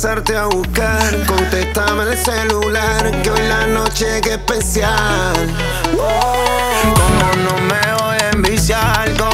pasarte a buscar. Contéstame el celular, que hoy la noche que especial. Como no me voy a enviciar.